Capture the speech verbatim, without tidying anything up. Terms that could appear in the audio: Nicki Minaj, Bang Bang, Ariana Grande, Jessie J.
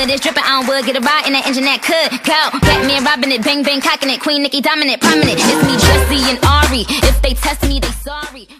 hood, it's dripping on wood. Get a ride in that engine that could go. Batman robbing it, bang bang cocking it. Queen Nicki dominant, prominent. It's me, Jessie and Ari. If they test me, they sorry.